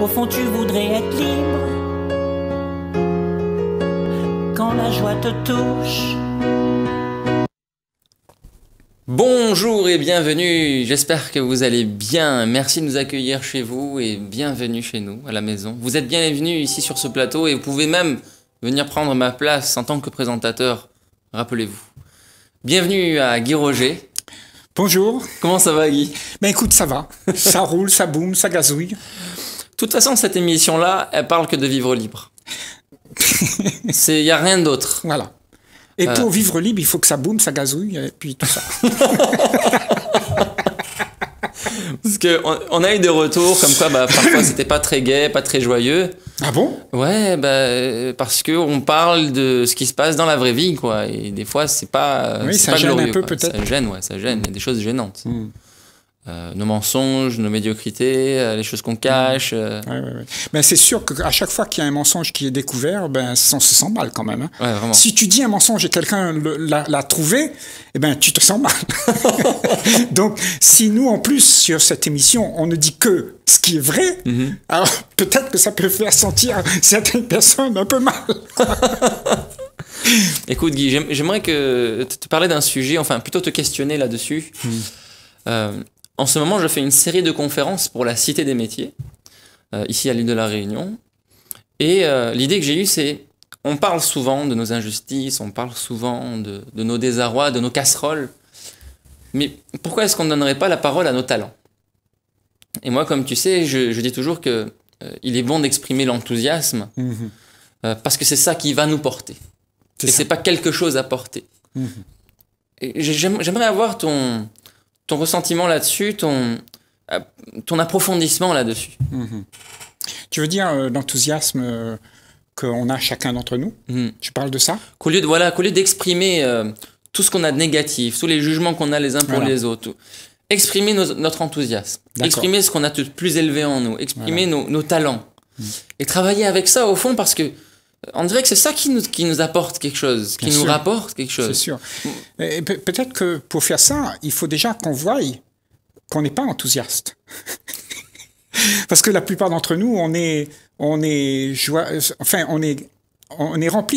Au fond tu voudrais être libre quand la joie te touche. Bonjour et bienvenue, j'espère que vous allez bien, merci de nous accueillir chez vous et bienvenue chez nous à la maison. Vous êtes bienvenue ici sur ce plateau et vous pouvez même venir prendre ma place en tant que présentateur, rappelez-vous. Bienvenue à Guy Roger. Bonjour. Comment ça va Guy? Ben écoute, ça va, ça roule, ça boum, ça gazouille. De toute façon cette émission-là, elle parle que de vivre libre. Il n'y a rien d'autre. Voilà. Et pour vivre libre, il faut que ça boum, ça gazouille, et puis tout ça. Parce qu'on a eu des retours comme quoi, bah, parfois, c'était pas très gai, pas très joyeux. Ah bon? Ouais, bah, parce qu'on parle de ce qui se passe dans la vraie vie, quoi. Et des fois, c'est pas. Oui, ça gêne un peu, peut-être. Ça gêne, ouais, ça gêne. Il y a des choses gênantes. Nos mensonges, nos médiocrités, les choses qu'on cache. Ouais. Ben, c'est sûr qu'à chaque fois qu'il y a un mensonge qui est découvert, ben, on se sent mal quand même. Hein. Ouais, vraiment. Si tu dis un mensonge et quelqu'un l'a trouvé, eh ben, tu te sens mal. Donc, si nous, en plus, sur cette émission, on ne dit que ce qui est vrai, alors peut-être que ça peut faire sentir certaines personnes un peu mal. Écoute, Guy, j'aimerais te parler d'un sujet, enfin, plutôt te questionner là-dessus. En ce moment, je fais une série de conférences pour la Cité des métiers, ici à l'île de la Réunion. Et l'idée que j'ai eue, c'est on parle souvent de nos injustices, on parle souvent de nos désarrois, de nos casseroles. Mais pourquoi est-ce qu'on ne donnerait pas la parole à nos talents? Et moi, comme tu sais, je dis toujours qu'il est bon d'exprimer l'enthousiasme parce que c'est ça qui va nous porter. Et c'est pas quelque chose à porter. J'aimerais avoir ton ressentiment là-dessus, ton approfondissement là-dessus. Tu veux dire l'enthousiasme qu'on a chacun d'entre nous? Tu parles de ça? Qu'au lieu d'exprimer tout ce qu'on a de négatif, tous les jugements qu'on a les uns pour les autres, exprimer notre enthousiasme, exprimer ce qu'on a de plus élevé en nous, exprimer nos talents. Et travailler avec ça au fond parce que on dirait que c'est ça qui nous apporte quelque chose, qui nous rapporte quelque chose. C'est sûr. Peut-être que pour faire ça, il faut déjà qu'on voie qu'on n'est pas enthousiaste. Parce que la plupart d'entre nous, on est rempli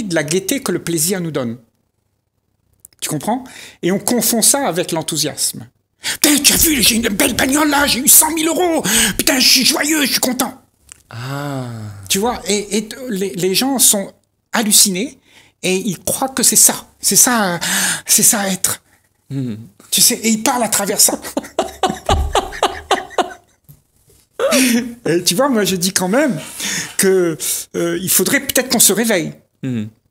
de la gaieté que le plaisir nous donne. Tu comprends? Et on confond ça avec l'enthousiasme. Putain, tu as vu, j'ai une belle bagnole là, j'ai eu 100 000 €. Putain, je suis joyeux, je suis content. Ah. Tu vois, et les gens sont hallucinés et ils croient que c'est ça. C'est ça être. Tu sais, et ils parlent à travers ça. Et tu vois, moi je dis quand même que il faudrait peut-être qu'on se réveille.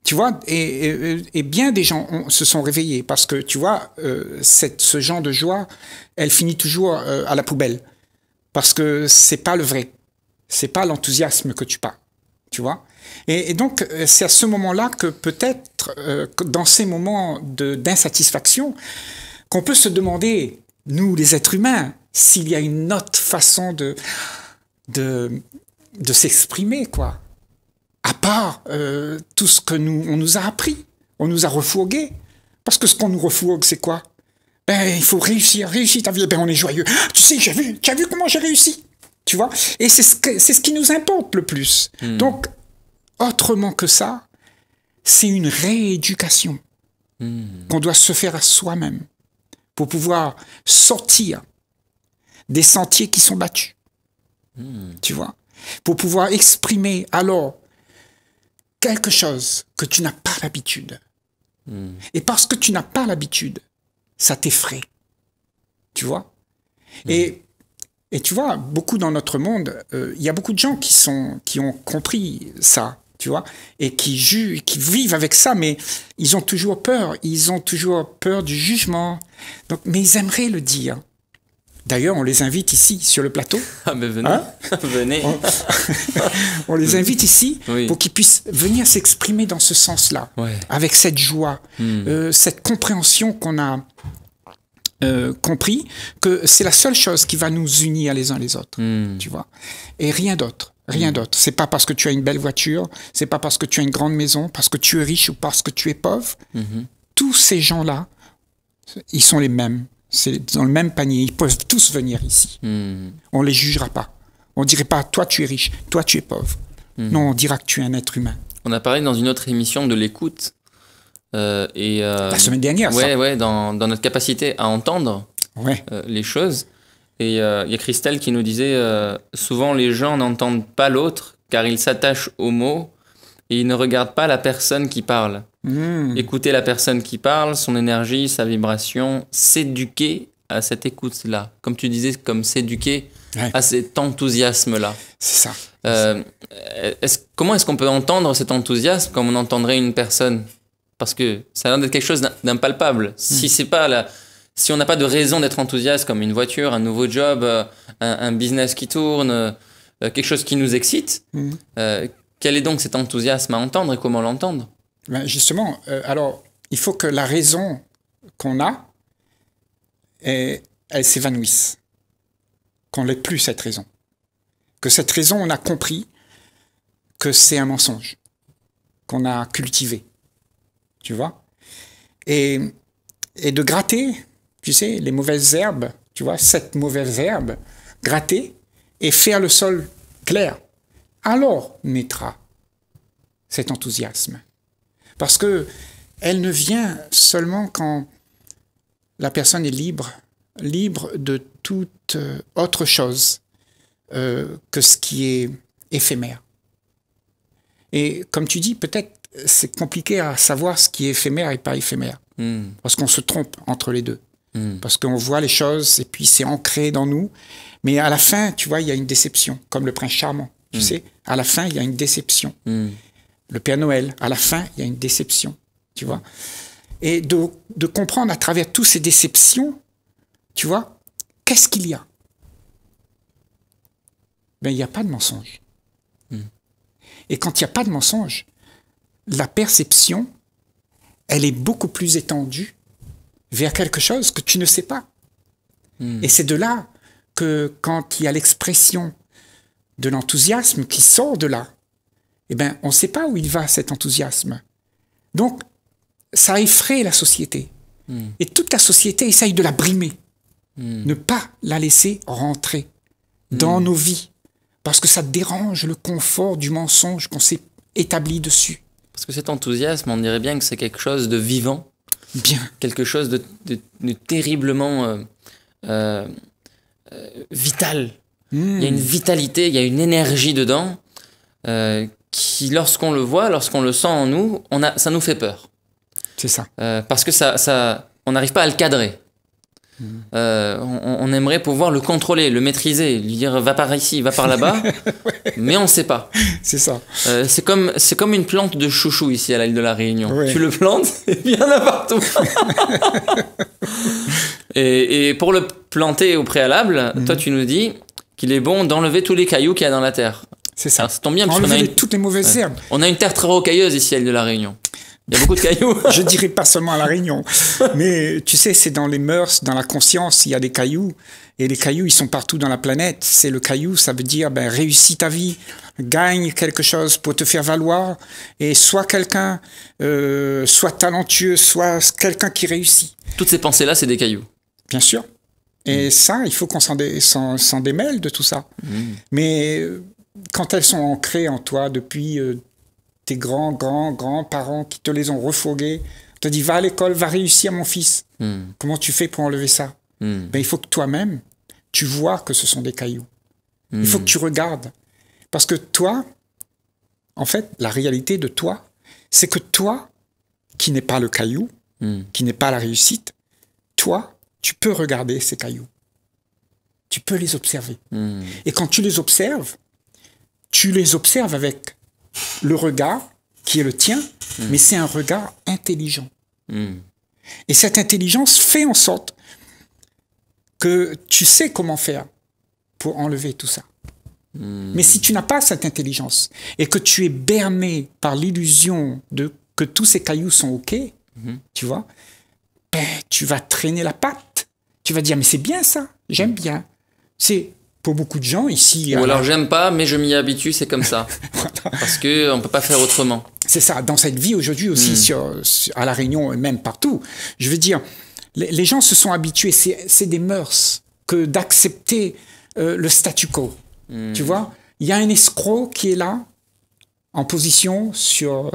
Tu vois, et bien des gens se sont réveillés parce que tu vois, ce genre de joie, elle finit toujours à la poubelle parce que c'est pas le vrai. C'est pas l'enthousiasme que tu parles, tu vois. Et donc, c'est à ce moment-là que peut-être, dans ces moments d'insatisfaction, qu'on peut se demander, nous les êtres humains, s'il y a une autre façon de s'exprimer, quoi. À part tout ce que on nous a appris, on nous a refourgué. Parce que ce qu'on nous refourgue, c'est quoi? Ben, il faut réussir ta vie. Ben, on est joyeux. Tu sais, tu as vu comment j'ai réussi? Tu vois? Et c'est ce qui nous importe le plus. Donc, autrement que ça, c'est une rééducation qu'on doit se faire à soi-même pour pouvoir sortir des sentiers qui sont battus. Tu vois? Pour pouvoir exprimer alors quelque chose que tu n'as pas l'habitude. Et parce que tu n'as pas l'habitude, ça t'effraie. Tu vois? Et tu vois, beaucoup dans notre monde, il y a beaucoup de gens qui ont compris ça, tu vois, et qui vivent avec ça, mais ils ont toujours peur. Ils ont toujours peur du jugement. Donc, mais ils aimeraient le dire. D'ailleurs, on les invite ici, sur le plateau. Ah, mais venez, hein? Venez. On les invite ici pour qu'ils puissent venir s'exprimer dans ce sens-là, avec cette joie, cette compréhension qu'on a... compris que c'est la seule chose qui va nous unir les uns les autres, tu vois, et rien d'autre, rien d'autre. C'est pas parce que tu as une belle voiture, c'est pas parce que tu as une grande maison, parce que tu es riche ou parce que tu es pauvre. Tous ces gens-là, ils sont les mêmes, c'est dans le même panier, ils peuvent tous venir ici. On les jugera pas, on On ne dirait pas, toi tu es riche, toi tu es pauvre. Non, on dira que tu es un être humain. On a parlé dans une autre émission de l'écoute. La semaine dernière, ouais, ça. Ouais, dans notre capacité à entendre les choses. Et il y a Christelle qui nous disait souvent les gens n'entendent pas l'autre car ils s'attachent aux mots et ils ne regardent pas la personne qui parle. Écouter la personne qui parle, son énergie, sa vibration, s'éduquer à cette écoute-là. Comme tu disais, comme s'éduquer à cet enthousiasme-là. C'est ça. Comment est-ce qu'on peut entendre cet enthousiasme comme on entendrait une personne? Parce que ça a l'air d'être quelque chose d'impalpable. Si on n'a pas de raison d'être enthousiaste, comme une voiture, un nouveau job, un business qui tourne, quelque chose qui nous excite, quel est donc cet enthousiasme à entendre et comment l'entendre? Ben justement, alors, il faut que la raison qu'on a, elle s'évanouisse, qu'on n'ait plus cette raison. Que cette raison, on a compris que c'est un mensonge, qu'on a cultivé, tu vois. Et de gratter... Tu sais, les mauvaises herbes, tu vois, cette mauvaise herbe, gratter et faire le sol clair. Alors naîtra cet enthousiasme. Parce que elle ne vient seulement quand la personne est libre, libre de toute autre chose que ce qui est éphémère. Et comme tu dis, peut-être c'est compliqué à savoir ce qui est éphémère et pas éphémère. Parce qu'on se trompe entre les deux. Parce qu'on voit les choses et puis c'est ancré dans nous. Mais à la fin, tu vois, il y a une déception, comme le prince charmant. Tu sais, à la fin, il y a une déception. Le Père Noël, à la fin, il y a une déception. Tu vois. Et de comprendre à travers toutes ces déceptions, tu vois, qu'est-ce qu'il y a? Ben, il n'y a pas de mensonge. Et quand il n'y a pas de mensonge, la perception, elle est beaucoup plus étendue vers quelque chose que tu ne sais pas. Et c'est de là que quand il y a l'expression de l'enthousiasme qui sort de là, eh ben, on ne sait pas où il va cet enthousiasme. Donc, ça effraie la société. Et toute la société essaye de la brimer. Ne pas la laisser rentrer dans nos vies. Parce que ça dérange le confort du mensonge qu'on s'est établi dessus. Parce que cet enthousiasme, on dirait bien que c'est quelque chose de vivant. Bien. Quelque chose de terriblement vital. Il y a une vitalité, il y a une énergie dedans qui, lorsqu'on le voit, lorsqu'on le sent en nous, ça nous fait peur. C'est ça. Parce que on n'arrive pas à le cadrer. On aimerait pouvoir le contrôler, le maîtriser, lui dire va par ici, va par là-bas, mais on ne sait pas. C'est ça. C'est comme une plante de chouchou ici à l'île de la Réunion. Tu le plantes, il y en a partout. et pour le planter au préalable, toi tu nous dis qu'il est bon d'enlever tous les cailloux qu'il y a dans la terre. C'est ça. Alors, ça tombe bien parce qu'on a toutes les mauvaises herbes. On a une terre très rocailleuse ici à l'île de la Réunion. Il y a beaucoup de cailloux. Je dirais pas seulement à La Réunion. Mais tu sais, c'est dans les mœurs, dans la conscience, il y a des cailloux. Et les cailloux, ils sont partout dans la planète. C'est le caillou, ça veut dire ben, réussis ta vie, gagne quelque chose pour te faire valoir. Et sois quelqu'un, sois talentueux, sois quelqu'un qui réussit. Toutes ces pensées-là, c'est des cailloux. Bien sûr. Et ça, il faut qu'on s'en démêle de tout ça. Mais quand elles sont ancrées en toi depuis... tes grands-parents qui te les ont refourgués, te dit va à l'école, va réussir mon fils. Comment tu fais pour enlever ça? Ben, il faut que toi-même, tu vois que ce sont des cailloux. Il faut que tu regardes. Parce que toi, en fait, la réalité de toi, c'est que toi, qui n'est pas le caillou, qui n'est pas la réussite, toi, tu peux regarder ces cailloux. Tu peux les observer. Et quand tu les observes avec le regard qui est le tien, mais c'est un regard intelligent. Et cette intelligence fait en sorte que tu sais comment faire pour enlever tout ça. Mais si tu n'as pas cette intelligence et que tu es berné par l'illusion de que tous ces cailloux sont OK, tu vois, ben, tu vas traîner la patte. Tu vas dire, mais c'est bien ça, j'aime bien. C'est... Pour beaucoup de gens ici... Ou alors j'aime pas, mais je m'y habitue, c'est comme ça. Voilà. Parce qu'on ne peut pas faire autrement. C'est ça, dans cette vie aujourd'hui aussi, à La Réunion et même partout, je veux dire, les gens se sont habitués, c'est des mœurs, que d'accepter le statu quo. Mmh. Tu vois, il y a un escroc qui est là, en position sur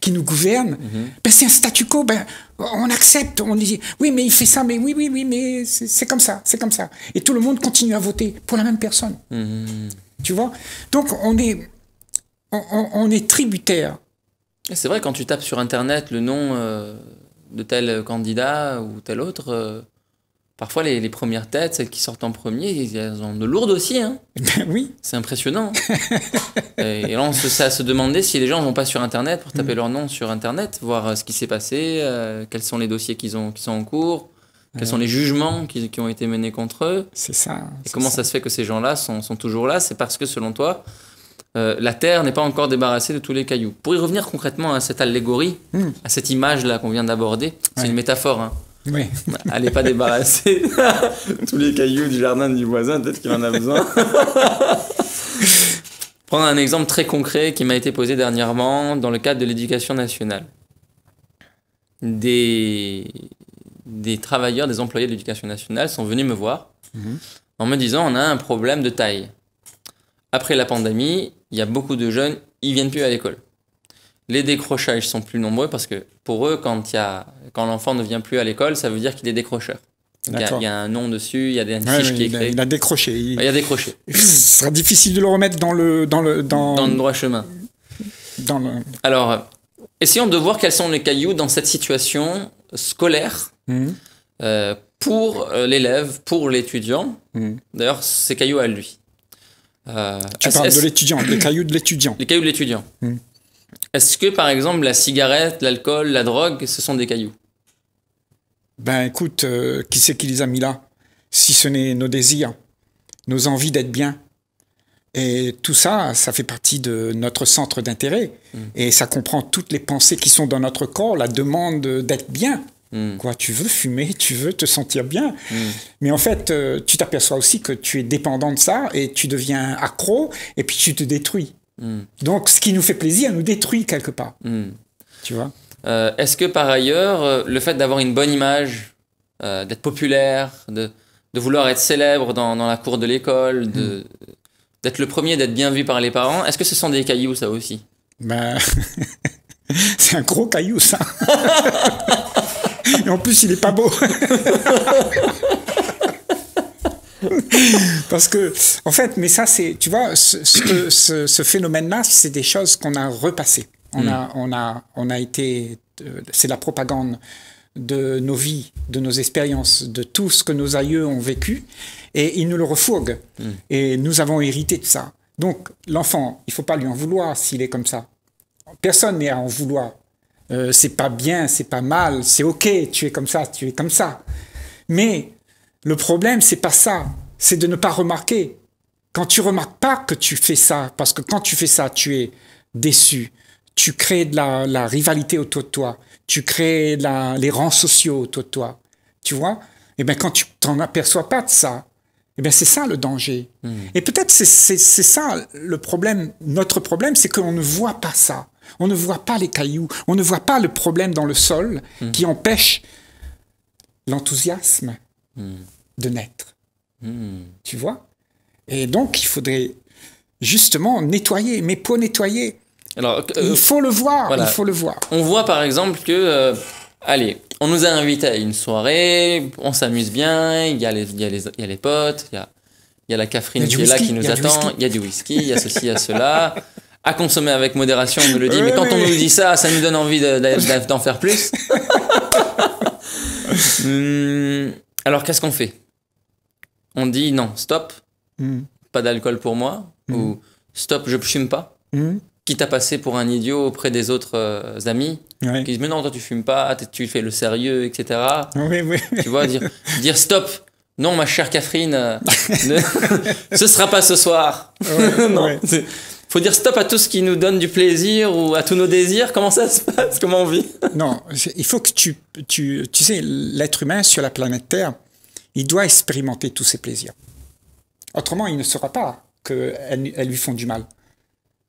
qui nous gouverne. Mmh. Ben, c'est un statu quo. Ben, on accepte. On dit oui, mais il fait ça. Mais oui, mais c'est comme ça. C'est comme ça. Et tout le monde continue à voter pour la même personne. Mmh. Tu vois. Donc on est tributaire. C'est vrai, quand tu tapes sur Internet le nom de tel candidat ou tel autre, parfois les premières têtes, celles qui sortent en premier, elles ont de lourdes aussi. Hein. Ben oui. C'est impressionnant. Et là, on se demander si les gens ne vont pas sur Internet pour taper leur nom sur Internet, voir ce qui s'est passé, quels sont les dossiers qui sont en cours, quels sont les jugements qui ont été menés contre eux. C'est ça. Et comment ça se fait que ces gens-là sont toujours là? C'est parce que, selon toi, la terre n'est pas encore débarrassée de tous les cailloux. Pour y revenir concrètement à cette allégorie, à cette image-là qu'on vient d'aborder, c'est une métaphore. Hein. Oui. Elle n'est pas débarrassée tous les cailloux du jardin du voisin, peut-être qu'il en a besoin. Prendre un exemple très concret qui m'a été posé dernièrement dans le cadre de l'éducation nationale. Des travailleurs, des employés de l'éducation nationale sont venus me voir en me disant on a un problème de taille. Après la pandémie, il y a beaucoup de jeunes, ils ne viennent plus à l'école. Les décrochages sont plus nombreux parce que pour eux, quand l'enfant ne vient plus à l'école, ça veut dire qu'il est décrocheur. Il y a un nom dessus, il y a des fiches qui est créée. Il a décroché. Il a décroché. Ce sera difficile de le remettre dans le droit chemin. Alors, essayons de voir quels sont les cailloux dans cette situation scolaire pour l'élève, pour l'étudiant. D'ailleurs, ces cailloux à lui. Tu parles de l'étudiant, les cailloux de l'étudiant. Les cailloux de l'étudiant. Est-ce que, par exemple, la cigarette, l'alcool, la drogue, ce sont des cailloux? Ben écoute, qui c'est qui les a mis là? Si ce n'est nos désirs, nos envies d'être bien. Et tout ça, ça fait partie de notre centre d'intérêt. Et ça comprend toutes les pensées qui sont dans notre corps, la demande d'être bien. Quoi, tu veux fumer, tu veux te sentir bien, mais en fait tu t'aperçois aussi que tu es dépendant de ça et tu deviens accro et puis tu te détruis. Donc ce qui nous fait plaisir nous détruit quelque part. Tu vois, est-ce que par ailleurs le fait d'avoir une bonne image, d'être populaire, de vouloir être célèbre dans la cour de l'école, d'être le premier, d'être bien vu par les parents, est-ce que ce sont des cailloux ça aussi? Ben c'est un gros caillou ça. Et en plus, il n'est pas beau. Parce que, en fait, mais ça, c'est, tu vois, ce phénomène-là, c'est des choses qu'on a repassées. On a été, c'est la propagande de nos vies, de nos expériences, de tout ce que nos aïeux ont vécu, et ils nous le refourguent. Et nous avons hérité de ça. Donc, l'enfant, il ne faut pas lui en vouloir s'il est comme ça. Personne n'est à en vouloir. C'est pas bien, c'est pas mal, c'est ok, tu es comme ça, tu es comme ça. Mais le problème, c'est pas ça, c'est de ne pas remarquer. Quand tu remarques pas que tu fais ça, parce que quand tu fais ça, tu es déçu, tu crées de la rivalité autour de toi, tu crées les rangs sociaux autour de toi, tu vois? Et bien quand tu t'en aperçois pas de ça, et bien c'est ça le danger. Et peut-être c'est ça le problème, notre problème, c'est qu'on ne voit pas ça. On ne voit pas les cailloux, on ne voit pas le problème dans le sol qui empêche l'enthousiasme de naître. Tu vois? Et donc, il faudrait justement nettoyer, mais pour nettoyer, alors, il faut le voir, voilà. Il faut le voir. On voit par exemple que, allez, on nous a invités à une soirée, on s'amuse bien, il y a les potes, il y a la Catherine qui est là, qui nous attend, il y a du whisky, il y a ceci, il y a cela... À consommer avec modération, on nous le dit, mais quand on nous dit ça, ça nous donne envie d'en faire plus. Alors, qu'est-ce qu'on fait? On dit non, stop, pas d'alcool pour moi, ou stop, je ne fume pas, quitte à passer pour un idiot auprès des autres amis, qui disent mais non, toi tu ne fumes pas, tu fais le sérieux, etc. Tu vois, dire stop. Non, ma chère Catherine, ce ne sera pas ce soir. Faut dire stop à tout ce qui nous donne du plaisir ou à tous nos désirs. Comment ça se passe? Comment on vit? Non, il faut que tu sais, l'être humain sur la planète Terre, il doit expérimenter tous ses plaisirs. Autrement, il ne saura pas qu'elles lui font du mal.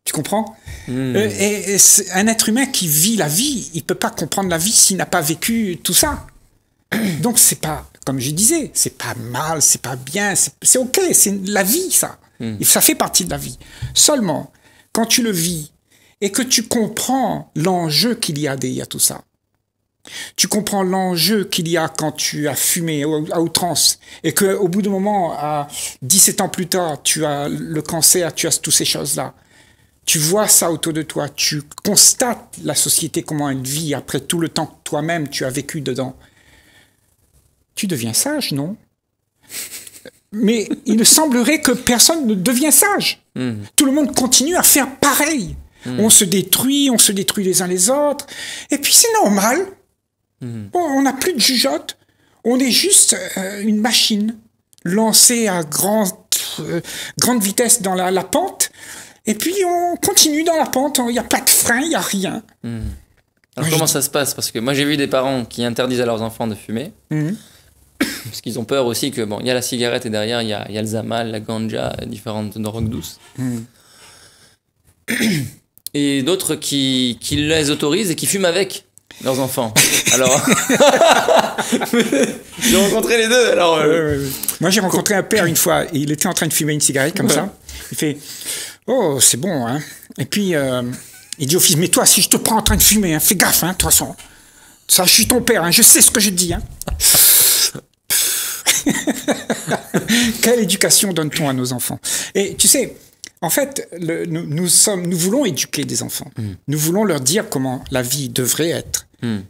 Tu comprends? Et un être humain qui vit la vie, il ne peut pas comprendre la vie s'il n'a pas vécu tout ça. Donc, c'est pas, comme je disais, c'est pas mal, c'est pas bien, c'est ok, c'est la vie, ça. Et ça fait partie de la vie. Seulement, quand tu le vis et que tu comprends l'enjeu qu'il y a derrière tout ça, tu comprends l'enjeu qu'il y a quand tu as fumé à outrance et qu'au bout d'un moment, à 17 ans plus tard, tu as le cancer, tu as toutes ces choses-là. Tu vois ça autour de toi, tu constates la société, comment elle vit après tout le temps que toi-même tu as vécu dedans. Tu deviens sage, non? Mais il me semblerait que personne ne devient sage. Tout le monde continue à faire pareil. On se détruit les uns les autres. Et puis c'est normal. Bon, on n'a plus de jugeote. On est juste une machine lancée à grande vitesse dans la pente. Et puis on continue dans la pente. Il n'y a pas de frein, il n'y a rien. Alors comment ça se passe? Parce que moi j'ai vu des parents qui interdisent à leurs enfants de fumer. Parce qu'ils ont peur aussi que, bon, il y a la cigarette et derrière, il y a le zamal, la ganja, différentes drogues douces. Et d'autres qui les autorisent et qui fument avec leurs enfants. Alors, j'ai rencontré les deux. Alors, moi, j'ai rencontré un père une fois. Il était en train de fumer une cigarette comme ça. Il fait, oh, c'est bon, hein. Et puis, il dit au fils, mais toi, si je te prends en train de fumer, hein, fais gaffe, hein, de toute façon. Ça, je suis ton père, hein, je sais ce que je dis, hein. Quelle éducation donne-t-on à nos enfants? Et tu sais, en fait, nous voulons éduquer des enfants. Nous voulons leur dire comment la vie devrait être.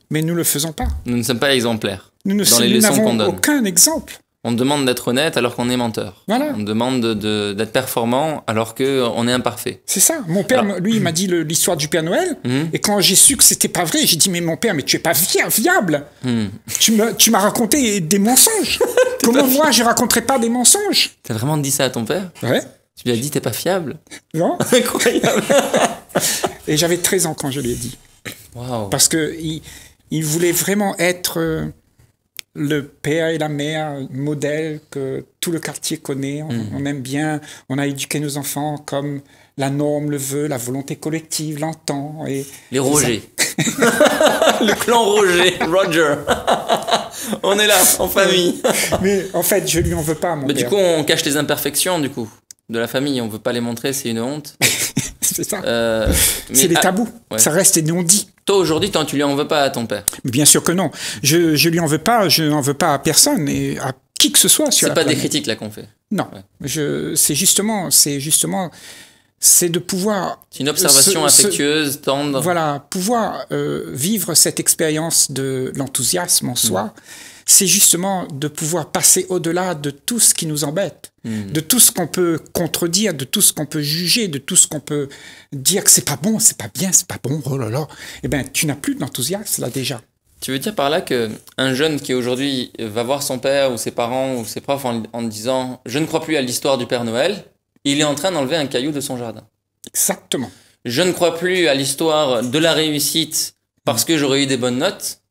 Mais nous ne le faisons pas. Nous ne sommes pas exemplaires. Nous n'avons aucun exemple. On demande d'être honnête alors qu'on est menteur. Voilà. On demande d'être performant alors qu'on est imparfait. C'est ça. Mon père, alors, lui, il m'a dit l'histoire du Père Noël. Et quand j'ai su que c'était pas vrai, j'ai dit, mais mon père, mais tu es pas viable. Tu m'as raconté des mensonges. Comment moi, je raconterais pas des mensonges? T'as vraiment dit ça à ton père? Ouais. Tu lui as dit, t'es pas fiable? Non. Incroyable. Et j'avais 13 ans quand je lui ai dit. Wow. Parce qu'il voulait vraiment être... le père et la mère, modèle que tout le quartier connaît, on aime bien, on a éduqué nos enfants comme la norme le veut, la volonté collective l'entend. Les Roger. Le clan Roger, Roger. On est là, en famille. Mais en fait, je lui en veux pas, mon père. Mais du coup, on cache les imperfections, du coup, de la famille. On veut pas les montrer, c'est une honte. C'est ça. C'est des tabous. Ouais. Ça reste non dit. Toi, aujourd'hui, tu lui en veux pas à ton père? Bien sûr que non. Je lui en veux pas, je n'en veux pas à personne et à qui que ce soit sur la planète. C'est pas des critiques là qu'on fait. Non. Ouais. C'est de pouvoir... C'est une observation affectueuse, tendre. Voilà, pouvoir vivre cette expérience de l'enthousiasme en soi, c'est justement de pouvoir passer au-delà de tout ce qui nous embête, de tout ce qu'on peut contredire, de tout ce qu'on peut juger, de tout ce qu'on peut dire que c'est pas bon, c'est pas bien, c'est pas bon, oh là là. Eh bien, tu n'as plus d'enthousiasme là déjà. Tu veux dire par là qu'un jeune qui aujourd'hui va voir son père ou ses parents ou ses profs en disant « Je ne crois plus à l'histoire du Père Noël », il est en train d'enlever un caillou de son jardin. Exactement. Je ne crois plus à l'histoire de la réussite parce que j'aurais eu des bonnes notes.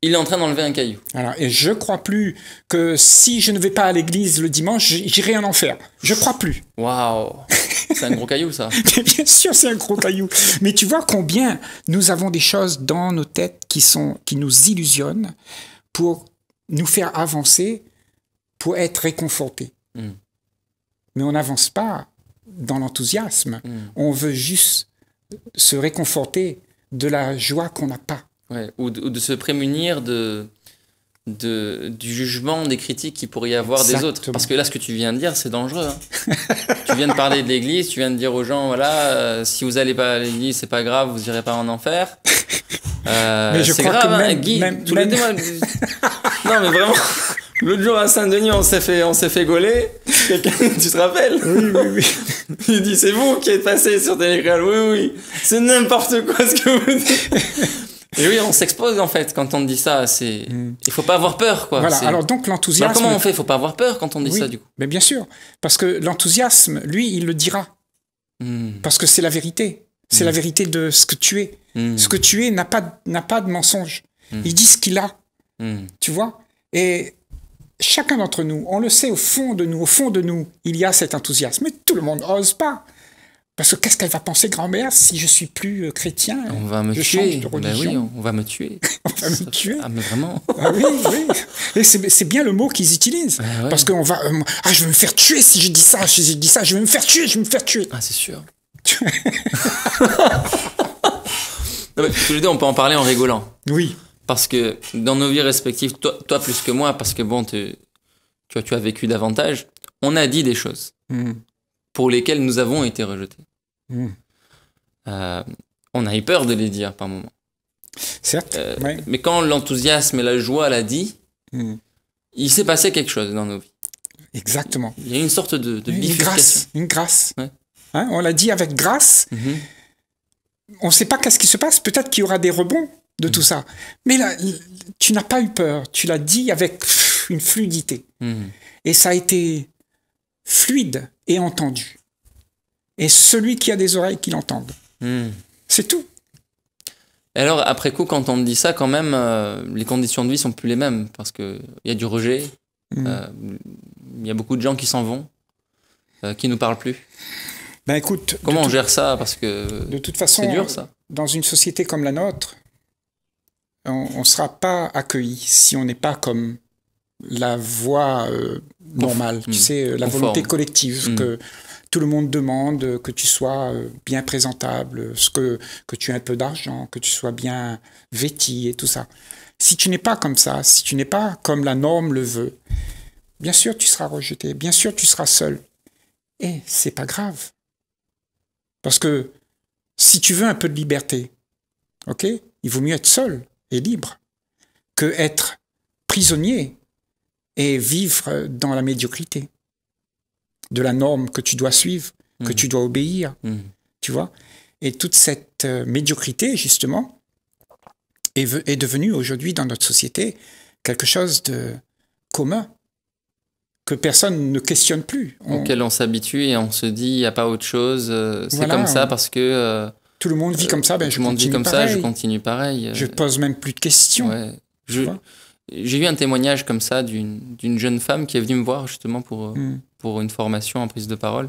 Il est en train d'enlever un caillou. Alors, et je ne crois plus que si je ne vais pas à l'église le dimanche, j'irai en enfer. Je ne crois plus. Waouh. C'est un gros caillou, ça. Bien sûr, c'est un gros caillou. Mais tu vois combien nous avons des choses dans nos têtes qui nous illusionnent pour nous faire avancer, pour être réconfortés. Mais on n'avance pas dans l'enthousiasme. On veut juste se réconforter de la joie qu'on n'a pas. Ouais, ou de se prémunir du jugement, des critiques qu'il pourrait y avoir des autres. Parce que là, ce que tu viens de dire, c'est dangereux. Hein. Tu viens de parler de l'église, tu viens de dire aux gens, voilà, si vous n'allez pas à l'église, c'est pas grave, vous n'irez pas en enfer. C'est grave, hein, même, Guy. Non, mais vraiment... L'autre jour à Saint-Denis, on s'est fait gauler. Quelqu'un, tu te rappelles? Oui. Il dit, c'est vous qui êtes passé sur Télé kréol. Oui. C'est n'importe quoi ce que vous dites. Et oui, on s'expose en fait quand on dit ça. Il faut pas avoir peur, quoi. Voilà. Alors donc l'enthousiasme. Alors comment on fait? Il faut pas avoir peur quand on dit ça, du coup. Mais bien sûr, parce que l'enthousiasme, lui, il le dira. Parce que c'est la vérité. C'est la vérité de ce que tu es. Ce que tu es n'a pas de mensonge. Il dit ce qu'il a. Tu vois? Et chacun d'entre nous, on le sait au fond de nous, il y a cet enthousiasme. Mais tout le monde n'ose pas. Parce que qu'est-ce qu'elle va penser, grand-mère, si je suis plus chrétien? On va me tuer. Ben oui, on va me tuer. On va me tuer. Ah, mais vraiment. Ah oui, oui. Et c'est bien le mot qu'ils utilisent. Ah, ouais. Parce qu'on va... ah, je vais me faire tuer si je dis ça. Si je dis ça, je vais me faire tuer, je vais me faire tuer. Ah, c'est sûr. Non, mais, je veux dire, on peut en parler en rigolant. Oui. Parce que dans nos vies respectives, toi plus que moi, parce que bon, tu as vécu davantage, on a dit des choses. Mm. Pour lesquels nous avons été rejetés. Mmh. On a eu peur de les dire par moments. Certes, ouais. Mais quand l'enthousiasme et la joie l'a dit, mmh. il s'est passé quelque chose dans nos vies. Exactement. Il y a une sorte de bifurcation. Une grâce. Ouais. Hein, on l'a dit avec grâce. Mmh. On ne sait pas qu'est-ce qui se passe. Peut-être qu'il y aura des rebonds de mmh. tout ça. Mais là, tu n'as pas eu peur. Tu l'as dit avec une fluidité. Mmh. Et ça a été... fluide et entendu. Et celui qui a des oreilles qui l'entende. Mmh. C'est tout. Et alors, après coup, quand on me dit ça, quand même, les conditions de vie sont plus les mêmes. Parce qu'il y a du rejet, il mmh. Y a beaucoup de gens qui s'en vont, qui ne nous parlent plus. Ben écoute, comment on gère ça? Parce que de toute façon, c'est dur, ça. Dans une société comme la nôtre, on ne sera pas accueilli si on n'est pas comme... la voie normale, tu sais, la volonté collective que tout le monde demande, que tu sois bien présentable, que tu aies un peu d'argent, que tu sois bien vêti et tout ça. Si tu n'es pas comme ça, si tu n'es pas comme la norme le veut, bien sûr tu seras rejeté, bien sûr tu seras seul. Et c'est pas grave. Parce que si tu veux un peu de liberté, ok, il vaut mieux être seul et libre que être prisonnier et vivre dans la médiocrité de la norme que tu dois suivre, que tu dois obéir, tu vois. Et toute cette médiocrité, justement, est devenue aujourd'hui dans notre société quelque chose de commun, que personne ne questionne plus. Auquel on s'habitue et on se dit, il n'y a pas autre chose, c'est voilà, comme ça parce que... tout le monde vit comme ça, ben, je continue comme pareil. Ça, je continue pareil. Je pose même plus de questions. Ouais. J'ai eu un témoignage comme ça d'une jeune femme qui est venue me voir justement pour une formation en prise de parole.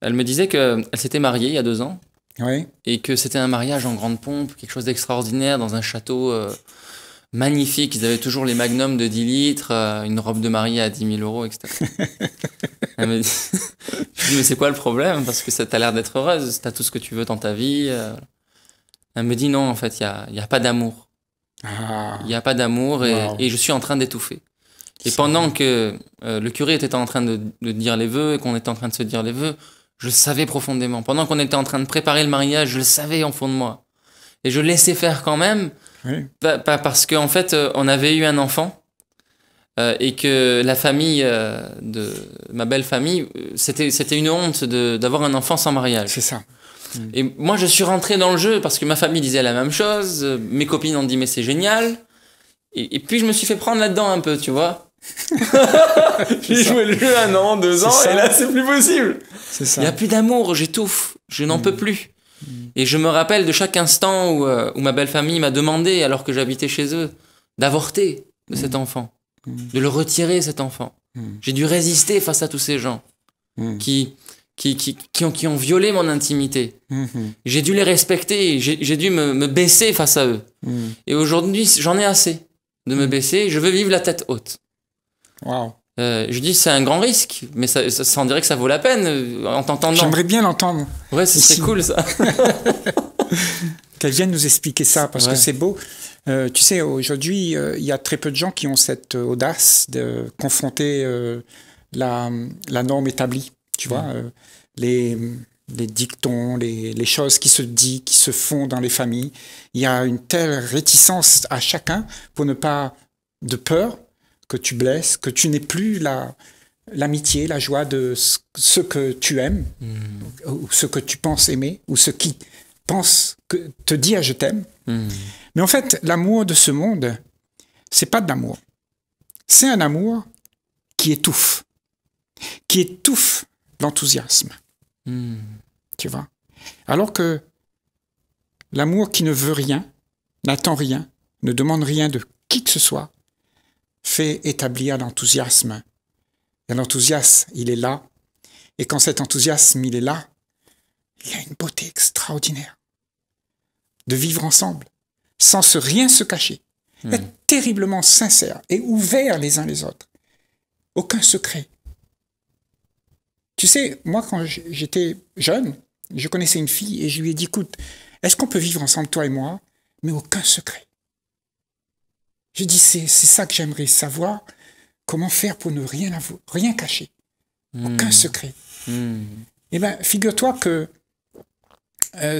Elle me disait qu'elle s'était mariée il y a 2 ans oui. et que c'était un mariage en grande pompe, quelque chose d'extraordinaire dans un château magnifique. Ils avaient toujours les magnums de 10 litres, une robe de mariée à 10 000 €, etc. Elle me dit, je dis, mais c'est quoi le problème? Parce que ça t'a l'air d'être heureuse, t'as tout ce que tu veux dans ta vie. Elle me dit non, en fait, il n'y a pas d'amour. Il n'y a pas d'amour et, wow. et je suis en train d'étouffer. Et pendant que le curé était en train de dire les vœux et qu'on était en train de se dire les vœux, je le savais profondément. Pendant qu'on était en train de préparer le mariage, je le savais en fond de moi. Et je laissais faire quand même, oui. Parce qu'en fait, on avait eu un enfant et que la famille de ma belle famille, c'était une honte d'avoir un enfant sans mariage. C'est ça. Et moi, je suis rentré dans le jeu parce que ma famille disait la même chose. Mes copines ont dit, mais c'est génial. Et puis, je me suis fait prendre là-dedans un peu, tu vois. J'ai joué le jeu 1 an, 2 ans, et là, c'est plus possible. Il n'y a plus d'amour, j'étouffe, je n'en peux plus. Et je me rappelle de chaque instant où ma belle famille m'a demandé, alors que j'habitais chez eux, d'avorter de cet enfant, de le retirer, cet enfant. J'ai dû résister face à tous ces gens qui ont violé mon intimité. J'ai dû les respecter, j'ai dû me baisser face à eux. Et aujourd'hui, j'en ai assez de me baisser, je veux vivre la tête haute. Wow. Je dis, c'est un grand risque, mais ça, on dirait que ça vaut la peine en t'entendant. J'aimerais bien l'entendre. Ouais, c'est cool, ça. Qu'elle vienne nous expliquer ça, parce ouais. que c'est beau. Tu sais, aujourd'hui, il y a très peu de gens qui ont cette audace de confronter la norme établie. Tu vois, les dictons, les choses qui se disent, qui se font dans les familles. Il y a une telle réticence à chacun pour ne pas de peur que tu blesses, que tu n'aies plus l'amitié, la joie de ce que tu aimes, ou ce que tu penses aimer, ou ce qui pense te dire je t'aime. Mais en fait, l'amour de ce monde, c'est pas de l'amour. C'est un amour qui étouffe l'enthousiasme, tu vois. Alors que l'amour qui ne veut rien, n'attend rien, ne demande rien de qui que ce soit, fait établir l'enthousiasme. Et l'enthousiasme, il est là. Et quand cet enthousiasme, il est là, il y a une beauté extraordinaire de vivre ensemble, sans rien se cacher, être terriblement sincères et ouverts les uns les autres. Aucun secret. Tu sais, moi, quand j'étais jeune, je connaissais une fille et je lui ai dit, écoute, est-ce qu'on peut vivre ensemble, toi et moi, mais aucun secret? Je dis, c'est ça que j'aimerais savoir, comment faire pour ne rien avouer, rien cacher. Aucun secret. Eh bien, figure-toi que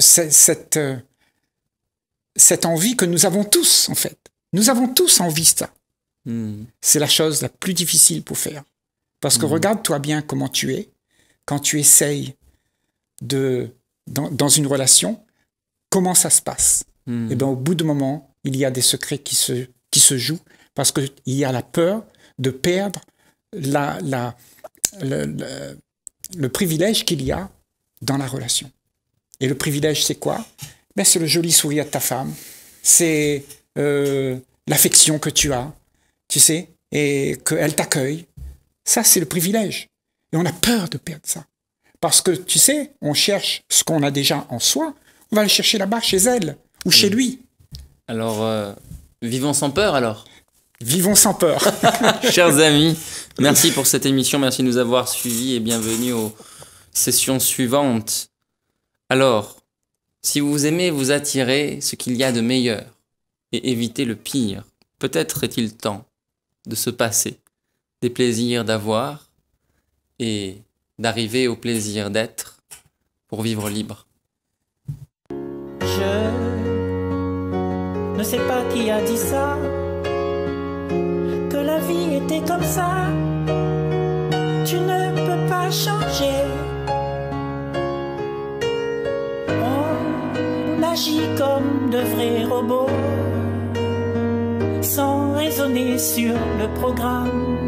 cette envie que nous avons tous, en fait, nous avons tous envie de ça. C'est la chose la plus difficile pour faire. Parce que regarde-toi bien comment tu es, quand tu essayes dans une relation, comment ça se passe. Et bien, au bout d'un moment, il y a des secrets qui se jouent parce qu'il y a la peur de perdre le privilège qu'il y a dans la relation. Et le privilège, c'est quoi? Ben, c'est le joli sourire de ta femme, c'est l'affection que tu as, tu sais, et qu'elle t'accueille. Ça, c'est le privilège. Et on a peur de perdre ça. Parce que, tu sais, on cherche ce qu'on a déjà en soi, on va le chercher là-bas, chez elle, ou chez lui. Alors, vivons sans peur, alors. Vivons sans peur. Chers amis, merci pour cette émission, merci de nous avoir suivis et bienvenue aux sessions suivantes. Alors, si vous aimez vous attirer ce qu'il y a de meilleur et éviter le pire, peut-être est-il temps de se passer des plaisirs d'avoir et d'arriver au plaisir d'être pour vivre libre. Je ne sais pas qui a dit ça, que la vie était comme ça, tu ne peux pas changer. On agit comme de vrais robots, sans raisonner sur le programme,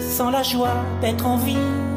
sans la joie d'être en vie.